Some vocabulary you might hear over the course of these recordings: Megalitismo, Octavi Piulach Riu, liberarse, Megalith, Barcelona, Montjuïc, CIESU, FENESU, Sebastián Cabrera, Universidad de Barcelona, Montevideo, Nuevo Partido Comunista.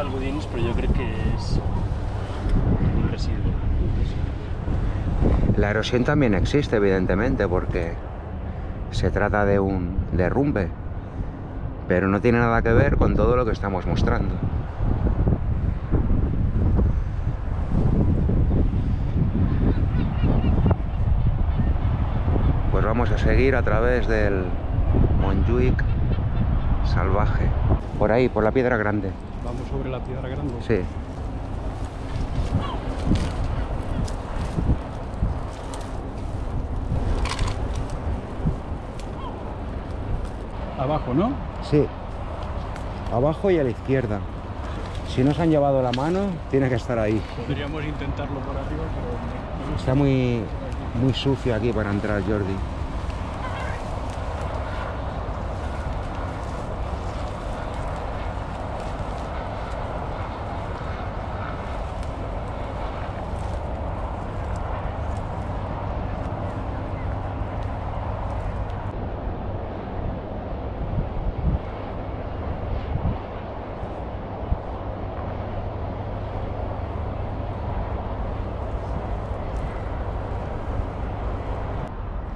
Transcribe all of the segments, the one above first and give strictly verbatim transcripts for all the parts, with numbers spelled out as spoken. pagar els godins, però jo crec que és imprescindible. La erosión también existe, evidentemente, porque se trata de un derrumbe, pero no tiene nada que ver con todo lo que estamos mostrando. Pues vamos a seguir a través del Montjuïc salvaje. Por ahí, por la piedra grande. ¿Vamos sobre la piedra grande? Sí. Abajo, ¿no? Sí. Abajo y a la izquierda. Si nos han llevado la mano, tiene que estar ahí. Podríamos intentarlo por arriba, pero... Está muy, muy sucio aquí para entrar, Jordi.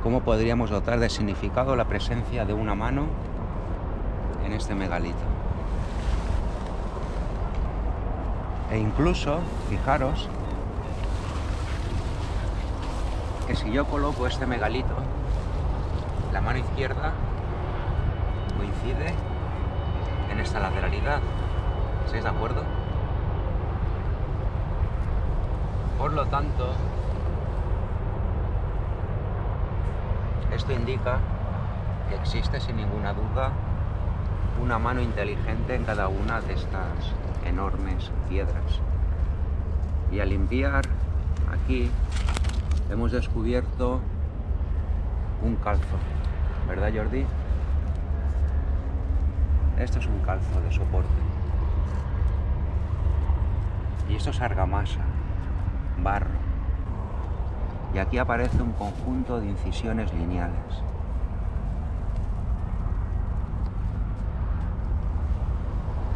¿Cómo podríamos dotar de significado la presencia de una mano en este megalito? E incluso, fijaros, que si yo coloco este megalito, la mano izquierda coincide en esta lateralidad. ¿Estáis de acuerdo? Por lo tanto, esto indica que existe sin ninguna duda una mano inteligente en cada una de estas enormes piedras. Y al limpiar aquí hemos descubierto un calzo, ¿verdad, Jordi? Esto es un calzo de soporte. Y esto es argamasa, barro. Y aquí aparece un conjunto de incisiones lineales.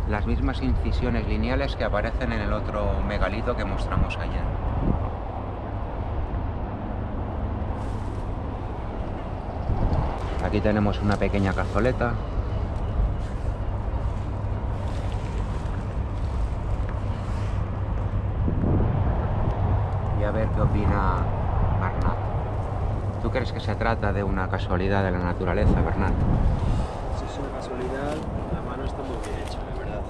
Las mismas incisiones lineales que aparecen en el otro megalito que mostramos ayer. Aquí tenemos una pequeña cazoleta. Y a ver qué opina... ¿Tú crees que se trata de una casualidad de la naturaleza, Bernat? Si es una casualidad, la mano está muy bien hecha, de verdad.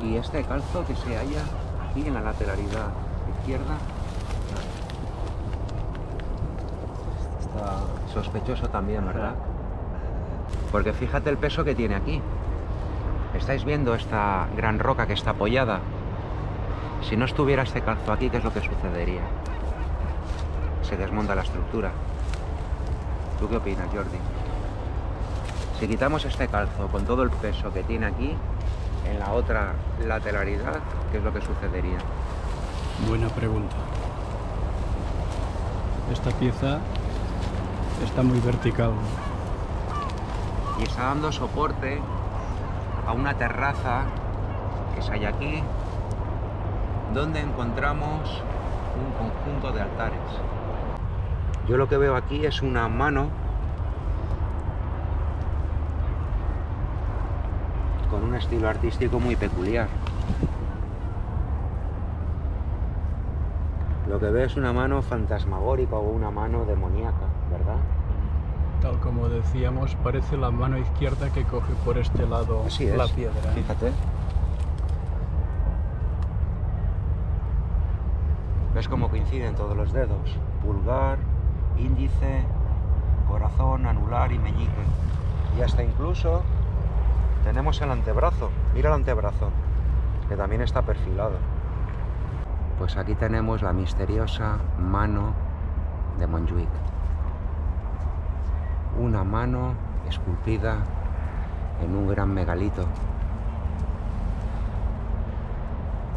Y este calzo que se halla aquí en la lateralidad izquierda... Está sospechoso también, ¿verdad? Porque fíjate el peso que tiene aquí. ¿Estáis viendo esta gran roca que está apoyada? Si no estuviera este calzo aquí, ¿qué es lo que sucedería? Se desmonta la estructura. ¿Tú qué opinas, Jordi? Si quitamos este calzo con todo el peso que tiene aquí, en la otra lateralidad, ¿qué es lo que sucedería? Buena pregunta. Esta pieza está muy vertical. Y está dando soporte a una terraza que se halla aquí, donde encontramos un conjunto de altares. Yo lo que veo aquí es una mano con un estilo artístico muy peculiar. Lo que veo es una mano fantasmagórica o una mano demoníaca, ¿verdad? Tal como decíamos, parece la mano izquierda que coge por este lado la piedra. Fíjate. ¿Ves cómo coinciden todos los dedos? Pulgar, índice, corazón, anular y meñique. Y hasta incluso tenemos el antebrazo. Mira el antebrazo, que también está perfilado. Pues aquí tenemos la misteriosa mano de Montjuïc. Una mano esculpida en un gran megalito.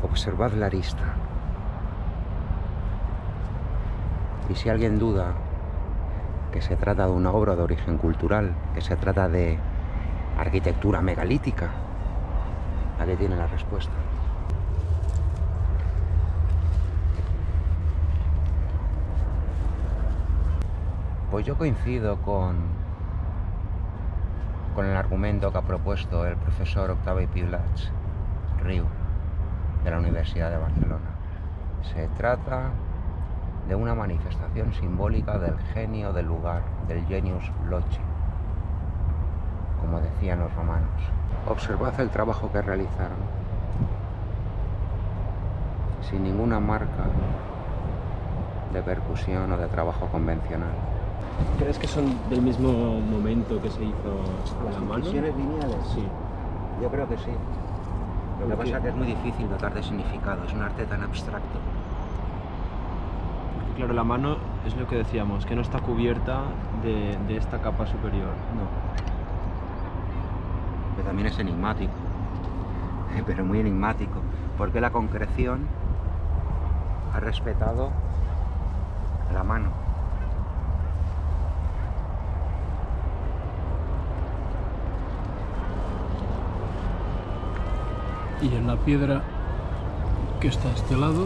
Observad la arista. Y si alguien duda que se trata de una obra de origen cultural, que se trata de arquitectura megalítica, Aquí tiene la respuesta. Pues yo coincido con, con el argumento que ha propuesto el profesor Octavi Piulach Riu de la Universidad de Barcelona. Se trata de una manifestación simbólica del genio del lugar, del genius loci, como decían los romanos. Observad el trabajo que realizaron, sin ninguna marca de percusión o de trabajo convencional. ¿Crees que son del mismo momento que se hizo las inclusiones lineales? Sí. Yo creo que sí. Lo que pasa es que es muy difícil dotar de significado, es un arte tan abstracto. Claro, la mano es lo que decíamos, que no está cubierta de, de esta capa superior. No. Que también es enigmático, pero muy enigmático, porque la concreción ha respetado la mano. Y en la piedra que está a este lado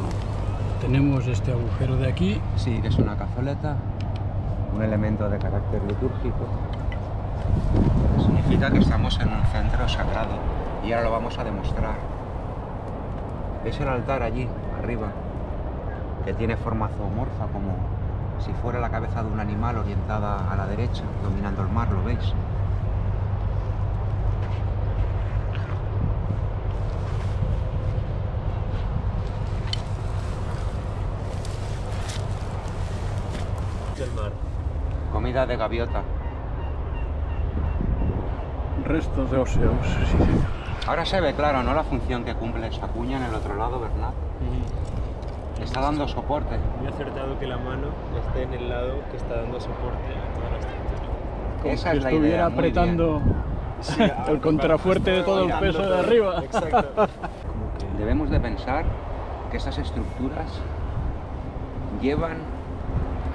tenemos este agujero de aquí. Sí, es una cazoleta, un elemento de carácter litúrgico. Significa que estamos en un centro sagrado y ahora lo vamos a demostrar. Es el altar allí, arriba, que tiene forma zoomorfa, como si fuera la cabeza de un animal orientada a la derecha, dominando el mar, ¿lo veis? Comida de gaviota. Restos de óseos, sí. Ahora se ve claro, ¿no?, la función que cumple esta cuña en el otro lado, Bernat. Sí. Está dando soporte. Muy acertado que la mano esté en el lado que está dando soporte a toda la estructura. Como Esa es la idea. Estuviera apretando sí, el contrafuerte de todo el peso todo. de arriba. Exacto. Como que debemos de pensar que estas estructuras llevan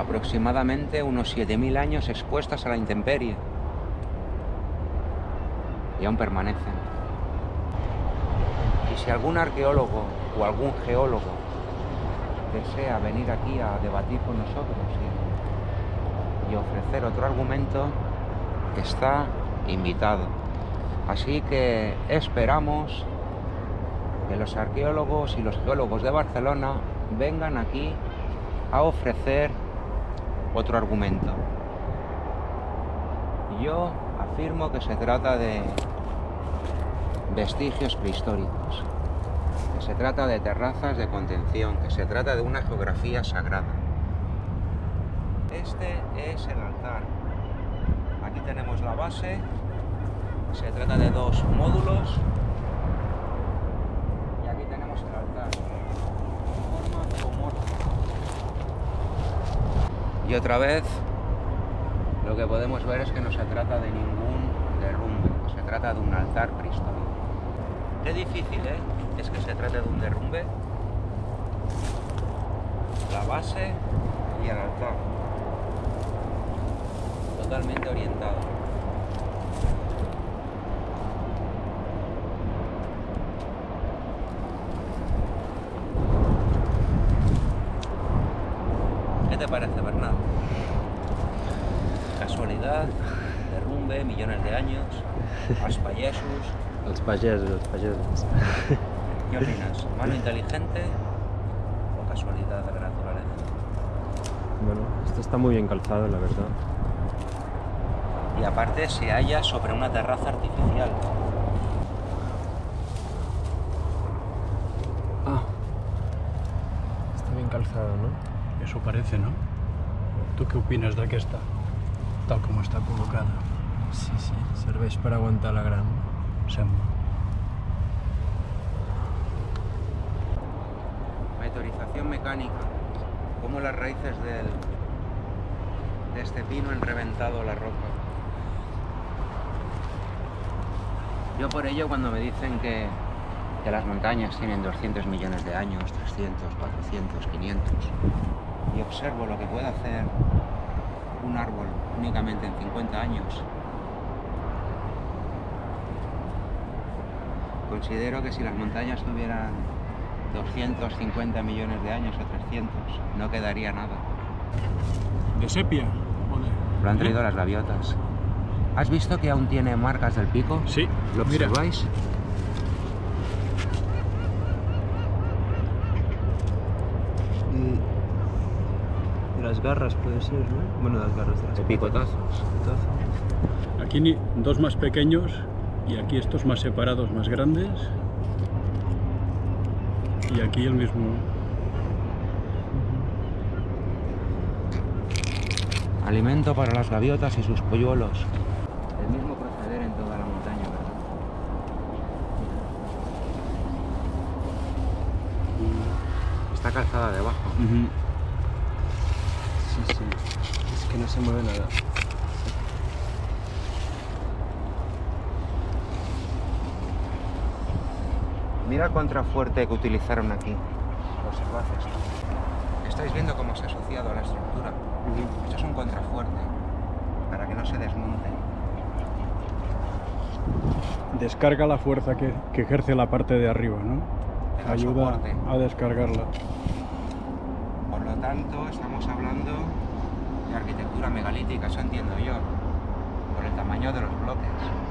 aproximadamente unos siete mil años expuestas a la intemperie y aún permanecen. Y si algún arqueólogo o algún geólogo desea venir aquí a debatir con nosotros y, y ofrecer otro argumento, está invitado. Así que esperamos que los arqueólogos y los geólogos de Barcelona vengan aquí a ofrecer otro argumento. Yo afirmo que se trata de vestigios prehistóricos, que se trata de terrazas de contención, que se trata de una geografía sagrada. Este es el altar. Aquí tenemos la base, se trata de dos módulos, y aquí tenemos el altar. Forma zoomorfa. Y otra vez, lo que podemos ver es que no se trata de ningún derrumbe, se trata de un altar prehistórico. Qué difícil, ¿eh? Es que se trata de un derrumbe, la base y el altar, totalmente orientado. ¿Qué te parece, Bernat? Casualidad, derrumbe, millones de años, los payesos. Los payesos, los payesos. ¿Qué opinas? ¿Mano inteligente o casualidad de la naturaleza? Bueno, esto está muy bien calzado, la verdad. Y aparte se halla sobre una terraza artificial. Ah, está bien calzado, ¿no? Eso parece, ¿no? ¿Tú qué opinas de aquesta, tal como está colocada? Sí, sí, serveix per aguantar la gran, sembla. Meteorización mecánica, como las raíces del, de este pino han reventado la roca. Yo por ello, cuando me dicen que, que las montañas tienen doscientos millones de años, trescientos, cuatrocientos, quinientos... y observo lo que puede hacer un árbol únicamente en cincuenta años, considero que si las montañas tuvieran doscientos cincuenta millones de años o trescientos, no quedaría nada. ¿De sepia? Joder. Lo han traído ¿Eh? las gaviotas. ¿Has visto que aún tiene marcas del pico? Sí. ¿Lo observáis? Mira. Las garras puede ser, ¿no? Bueno, las garras de las picotazos. picotazos. Aquí dos más pequeños y aquí estos más separados, más grandes. Y aquí el mismo. Alimento para las gaviotas y sus polluelos. El mismo proceder en toda la montaña, ¿verdad? Está calzada debajo. Uh-huh. Sí, sí. Es que no se mueve nada. Mira el contrafuerte que utilizaron aquí. Observad esto. Estáis viendo cómo se ha asociado a la estructura. Uh-huh. Esto es un contrafuerte para que no se desmonte. Descarga la fuerza que, que ejerce la parte de arriba, ¿no? El Ayuda soporte. a descargarla. Tanto estamos hablando de arquitectura megalítica, eso entiendo yo, por el tamaño de los bloques.